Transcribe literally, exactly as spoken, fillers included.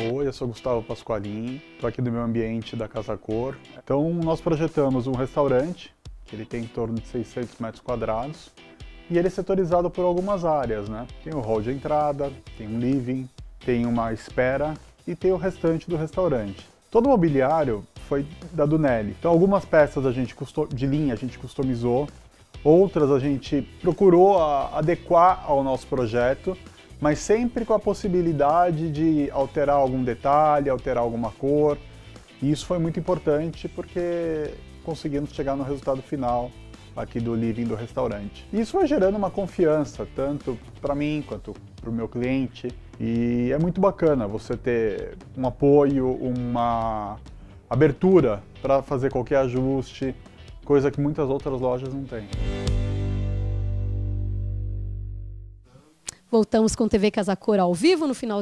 Oi, eu sou Gustavo Pasqualini, estou aqui do meu ambiente da Casa Cor. Então, nós projetamos um restaurante, que ele tem em torno de seiscentos metros quadrados, e ele é setorizado por algumas áreas, né? Tem o hall de entrada, tem um living, tem uma espera e tem o restante do restaurante. Todo o mobiliário foi da Dunelli, então algumas peças a gente de linha a gente customizou, outras a gente procurou a adequar ao nosso projeto, mas sempre com a possibilidade de alterar algum detalhe, alterar alguma cor. E isso foi muito importante porque conseguimos chegar no resultado final aqui do living do restaurante. E isso vai gerando uma confiança, tanto para mim quanto para o meu cliente. E é muito bacana você ter um apoio, uma abertura para fazer qualquer ajuste, coisa que muitas outras lojas não têm. Voltamos com T V Casa Cor ao vivo no final.